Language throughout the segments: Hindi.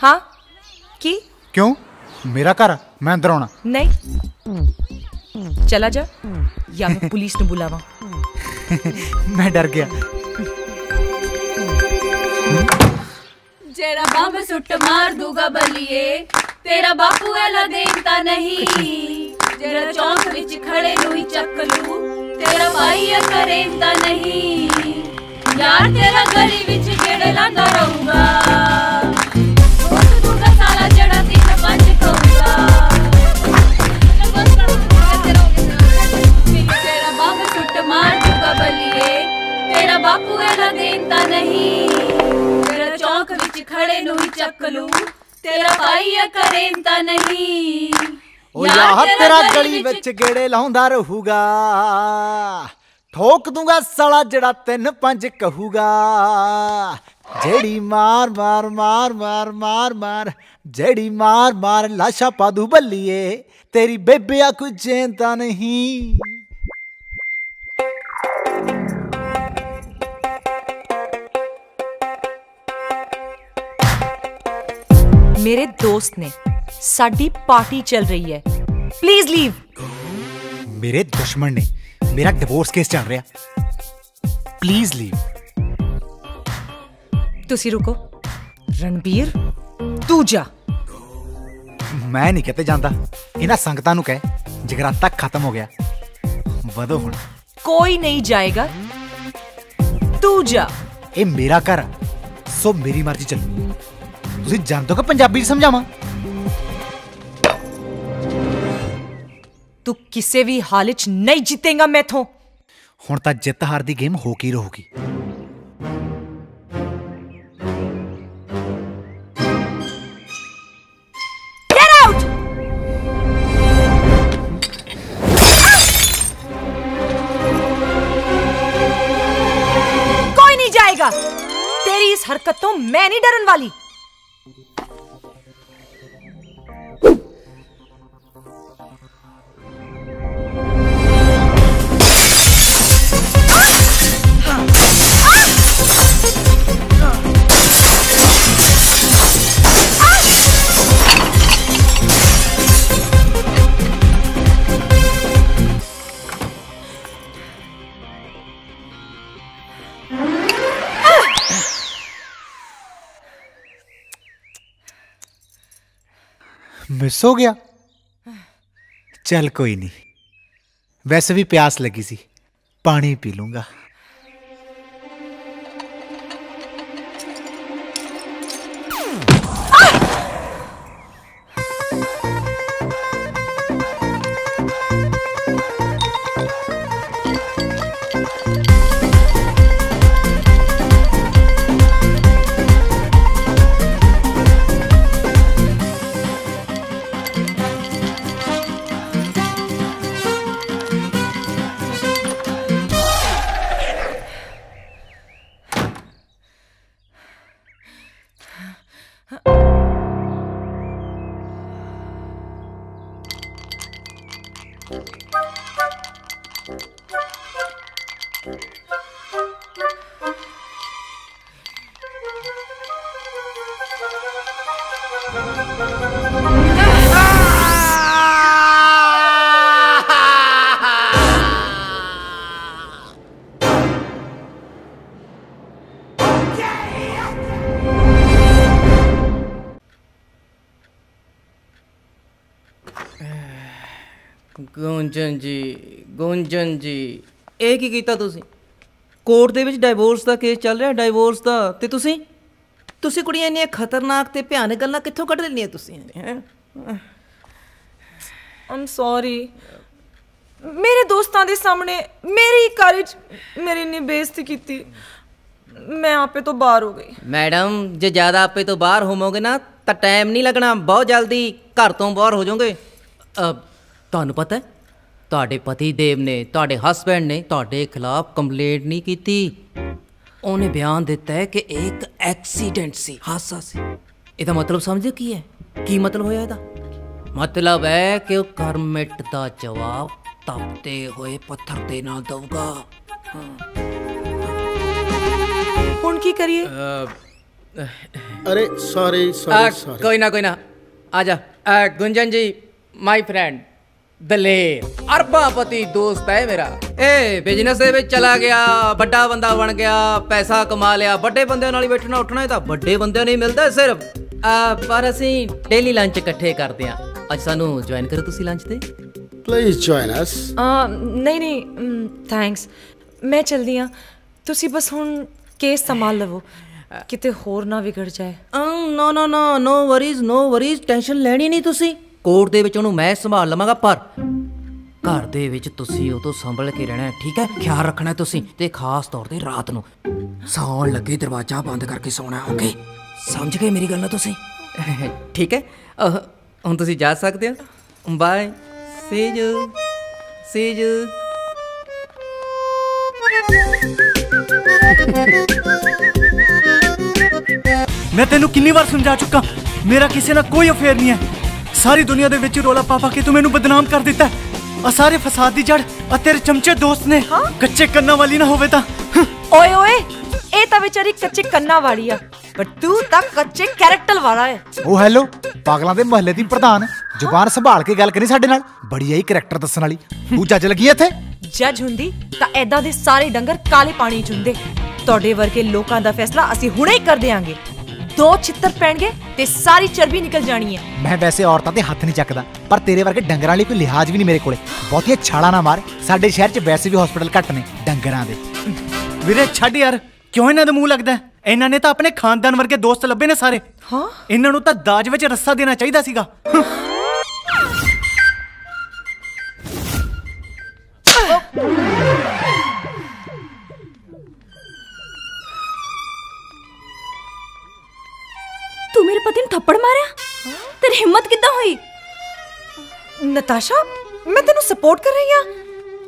हाँ की क्यों मेरा कारा मैं अंदर होना नहीं चला जा या मैं पुलिस ने बुलावा। मैं डर गया। जेरा बाप सुट मार दूगा बलिए तेरा बापू ऐला देखता नहीं। जेरा चौंक विच खड़े नूई चक्कलू तेरा भाई ऐ करेंदा नहीं। यार तेरा गली विच जेड़े लांदा रहूंगा उस दूगा साला जेड़ा तीन पंज कहूंगा। जेरा बाप सुट मार दूगा बलिए तेरा बापू ऐला देखता नहीं। चौक विच खड़े नूई चक्कलू तेरा भाई ऐ करेंदा नहीं। ओ यार तेरा गली विच गेड़े लाउंदा रहूगा ठोक दूंगा साला जड़ा तीन पंज कहूगा। जेड़ी मार मार मार मार मार मार जेड़ी मार मार लाशा पा दू बलिए तेरी बेबिया कुछ जेंदा नहीं। मेरे दोस्त ने साड़ी पार्टी चल रही है प्लीज लीव। मेरे दुश्मन ने मेरा डिवोर्स केस चल रहा है प्लीज लीव। तुसी रुको रणबीर तू जा। मैं नहीं कहते जानता इना संगता नु कह जगराता खत्म हो गया वदो हुण। कोई नहीं जाएगा तू जा। ए मेरा घर सो मेरी मर्जी चलनी। तुसी जानते हो पंजाबी समझावा तू किसी भी हालत नहीं जीतेगा मैथों। हुण तां जित हार दी गेम हो की रहूगी। कोई नहीं जाएगा तेरी इस हरकत तो मैं नहीं डरन वाली। मिस हो गया चल कोई नहीं वैसे भी प्यास लगी सी पानी पी लूंगा। गुंजन जी ये की कीता तुसी कोर्ट दे विच डाइवोर्स दा केस चल रहा डाइवोर्स दा ते तुसी तुसी कुड़ियां इन्नियां खतरनाक ते भयानक गल्लां कित्थों कढ लैंदियां तुसी। आई एम सॉरी मेरे दोस्तां दे सामने मेरी कारिज मेरी इन्नी बेइज्जती कीती मैं आपे तो बाहर हो गई। मैडम जे ज्यादा आपे तो बाहर होवोगे ना तां टाइम नहीं लगना बहुत जल्दी घर तो बाहर हो जाओगे। तुहानू पता है ਤੁਹਾਡੇ ਪਤੀ ਦੇਵ ਨੇ ਤੁਹਾਡੇ ਹਸਬੈਂਡ ਨੇ ਤੁਹਾਡੇ ਖਿਲਾਫ ਕੰਪਲੇਂਟ ਨਹੀਂ ਕੀਤੀ। ਉਹਨੇ ਬਿਆਨ ਦਿੱਤਾ ਹੈ ਕਿ ਇੱਕ ਐਕਸੀਡੈਂਟ ਸੀ ਹਾਦਸਾ ਸੀ। ਇਹਦਾ ਮਤਲਬ ਸਮਝਦੇ ਕੀ ਹੈ ਕੀ ਮਤਲਬ ਹੋਇਆ ਇਹਦਾ ਮਤਲਬ ਹੈ ਕਿ ਉਹ ਕਰਮਿਟ ਦਾ ਜਵਾਬ ਤਪਤੇ ਹੋਏ ਪੱਥਰ ਤੇ ਨਾ ਦਊਗਾ। ਹੁਣ ਕੀ की करिए। अरे सॉरी सॉरी, कोई ना आजा। गुंजन जी माय फ्रेंड दलेर अरबापति दोस्त है मेरा। ए बिजनेस दे चला गया, बड़ा बंदा बन गया, पैसा कमा लिया। बड़े बंदे नाल बैठना उठना तो बड़े बंदे नहीं मिलता सिर्फ। पर असी डेली लंच इकट्ठे करते हैं। आज सानू ज्वाइन करो तुसी लंच ते। Please join us. नहीं नहीं थैंक्स, मैं चलदी हां। तुसी बस हुन केस संभाल लवो किते होर ना बिगड़ जाए। No no no no worries no worries, tension लेनी नहीं तुसी। कोर्ट दे विच उहनूं मैं संभाल लवांगा, पर घर दे विच तुसी उह तों संभल के रहना, ठीक है? ख्याल रखना तुसी, ते खास तौर ते रात नूं सौण लगे दरवाजा बंद करके सोना। ओके समझ गए मेरी गल ना तुसी? ठीक है, हुण तुसी जा सकदे हो। Bye, see you see you. मैं तेनू कितनी बार समझा चुका, मेरा किसी ना कोई अफेयर नहीं है। सारी दुनिया दे विच रोला पापा के तू मैनू बदनाम कर दिता है। और सारे फसाद दी जड़ और तेरे चमचे दोस्त ने। कच्चे कन्ना वाली ना होवे ता। ओए ओए, ए ता बेचारी कच्चे कन्ना वाली है, पर तू ता कच्चे कैरेक्टर वाला है। ओ हेलो, पागलों दे महल्ले दी प्रधान, जुबान संभाल के गल करी साडे नाल, बड़ी आई कैरेक्टर दसण वाली। तू जज लगी है इथे? जज हुंदी ता ऐदा दे सारे डंगर काले पानी च हुंदे। तोड़े वर्गे लोकां दा फैसला असी हुणे ही कर देंगे। दो चित्तर पैणगे ते सारी चर्बी निकल जानी है। मैं वैसे औरतां ते हथ नहीं चकदा, पर तेरे वर्गे डंगरां लई कोई लिहाज भी नहीं मेरे कोले। बहुतियां छालां ना मार, साडे शहर च वैसे भी हॉस्पिटल घट ने डंगरां दे। वीरे छड्ड यार, क्यों इन्हां दे मूंह लगदा? इन्हां ने तां अपने खानदान वर्गे दोस्त लभे ने सारे। हां इन्हां नूं तां दाज विच रस्सा देना चाहीदा सीगा। थप्पड़ मारा? तेरी हिम्मत कितना हुई? नताशा मैं तेनू सपोर्ट कर रही हां।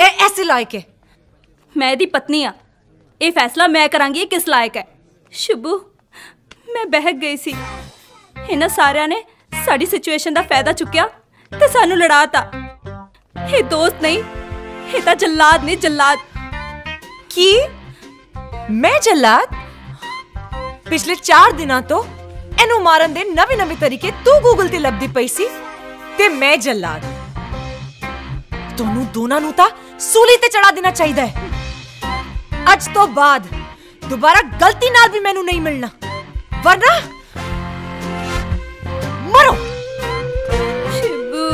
ए ऐसे लायक है? मैं दी पत्नी हां, ये फैसला मैं करांगी किस लायक है। शुभू मैं बहक गई सी। इन्हां सारियां ने साडी सिचुएशन दा फायदा चुक्या ते सानू लड़ाता। ये दोस्त नहीं, ये ता जल्लाद ने जल्लाद। की मैं जल्लाद? पिछले 4 दिना तो एनू मारन दे नवे नवे तरीके तू गूगल ते लभदी पई सी ते मैं जल्लाद। दोनों दोना नू ता सूली ते चढ़ा देना चाहिदा है। आज तो बाद दोबारा गलती नाल भी मैनू नहीं मिलना, वरना मरो। शिबू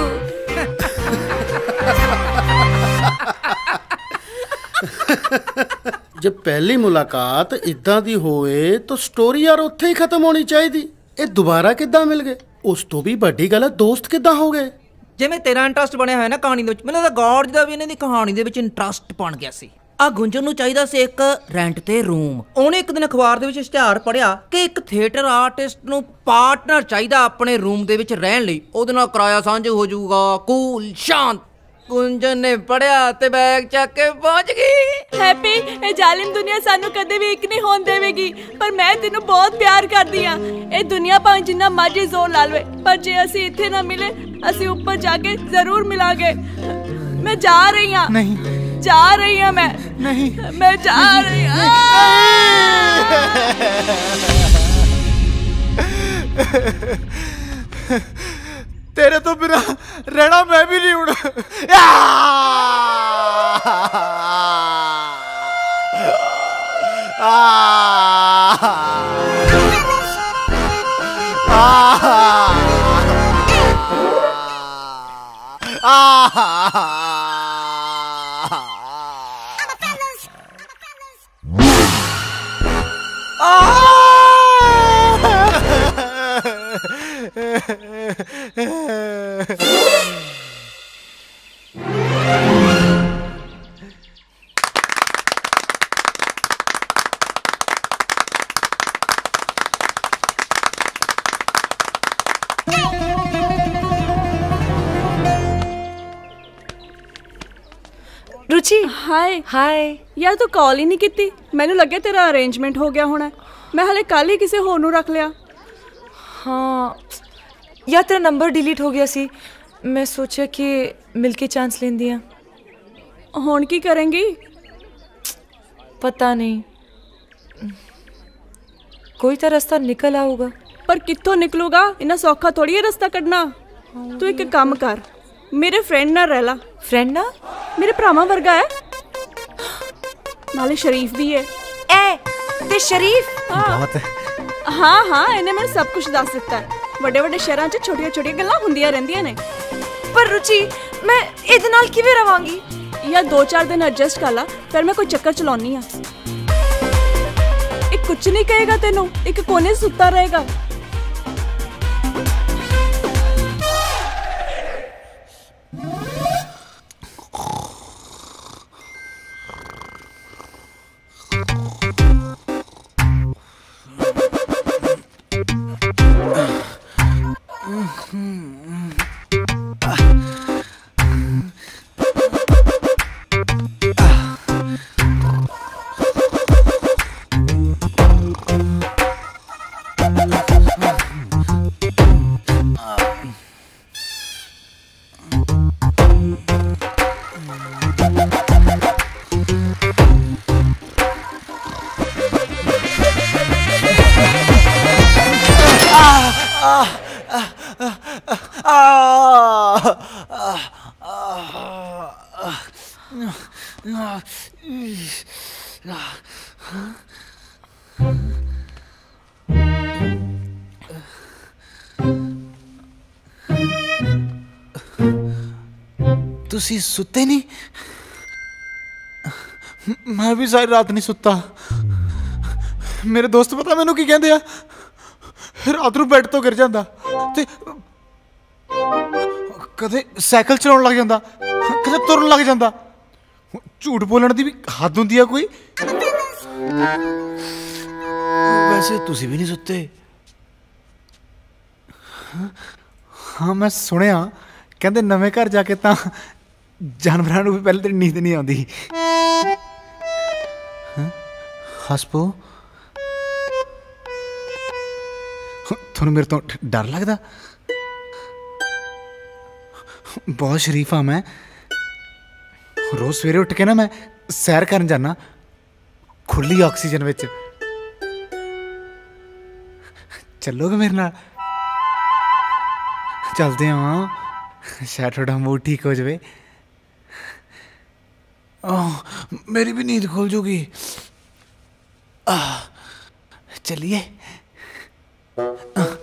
जब पहली मुलाकात इदां दी होए तो स्टोरी यार उत्थे ही खत्म होनी चाहिदी। ये दोबारा किद्दां मिल गए? उस तो भी बड़ी गल है दोस्त किद्दां हो गए। जिवें तेरा इंटरेस्ट बनया होया ना कहानी दे विच, मैनूं लगदा गौर जी दा भी इन्हां दी कहानी दे विच इंटरेस्ट बन गया सी। आ गुंजन नूं चाहिदा सी एक रेंट ते रूम। ओहने एक दिन अखबार दे विच इश्तेहार पढ़िया कि एक थिएटर आर्टिस्ट नूं पार्टनर चाहिदा अपने रूम दे विच रहण लई, ओहदे नाल किराया सांझा हो जाऊगा। कूल शांत गुंजन ने पढ़िया ते बैग चक के पहुंच गई। हैप्पी ए जालिम दुनिया सानू कदे भी एक नहीं होन देवेगी, पर मैं तेनू बहुत प्यार करदी हां। ए दुनिया भावें जिन्ना मर्जी जोर ला लवे, पर जे असी इत्थे ना मिले असी ऊपर जाके जरूर मिलांगे। मैं जा रही हां। नहीं जा रही हां मैं। नहीं मैं जा रही हां। तेरे तो बिना रहना मैं भी नहीं उड़ा। रुचि हाय हाय। यार तू कॉल ही नहीं की, मैंने लगे तेरा अरेंजमेंट हो गया होना। मैं हाले कल ही किसी होर नूं रख लिया। हाँ यार तेरा नंबर डिलीट हो गया सी, मैं सोचा कि मिलके चांस लेंदी हां। हुण की करेंगी? पता नहीं। कोई तो रास्ता निकल आऊगा। पर कितों निकलूगा, इना सौखा थोड़ी है रास्ता कढ़ना। तू एक काम कर, मेरे फ्रेंड ना रह ला। फ्रेंड ना मेरे भरावां वर्गा है, नाले शरीफ भी है। ए ते शरीफ हाँ हाँ, इन्हें मैं सब कुछ दस दिता है। बड़े बड़े शहरों च छोटिया छोटिया गल्लां हुंदियां रहिंदियां ने। पर रुचि मैं इहदे नाल किवें रवांगी? या दो चार दिन एडजस्ट कर ला, फिर मैं कोई चक्कर चलाउनी आ। एक कुछ नहीं कहेगा तेनों, एक कोने सुता रहेगा। तुसी सुते नहीं? मैं भी सारी रात नहीं सुता। मेरे दोस्त पता मैनू की कहते हैं, रात को बैड तो गिर जाता, कदे साइकिल चलाने लग जाता, कदे तुरन लग जाता। झूठ बोलने की भी हद होती है कोई। वैसे तुसी भी नहीं सुते? हाँ मैं सुनिया कहते नवे घर जाके तो जानवरों को भी पहले तो नींद नहीं आती। हसपो थोड़ा मेरे तो डर लगता? बहुत शरीफ हाँ मैं। रोज सवेरे उठ के ना मैं सैर करन जाना, खुली ऑक्सीजन विच। चलोगे मेरे नाल? चलते हाँ, शायद थोड़ा मूड ठीक हो जाए। मेरी भी नींद खुल जूगी। चलिए।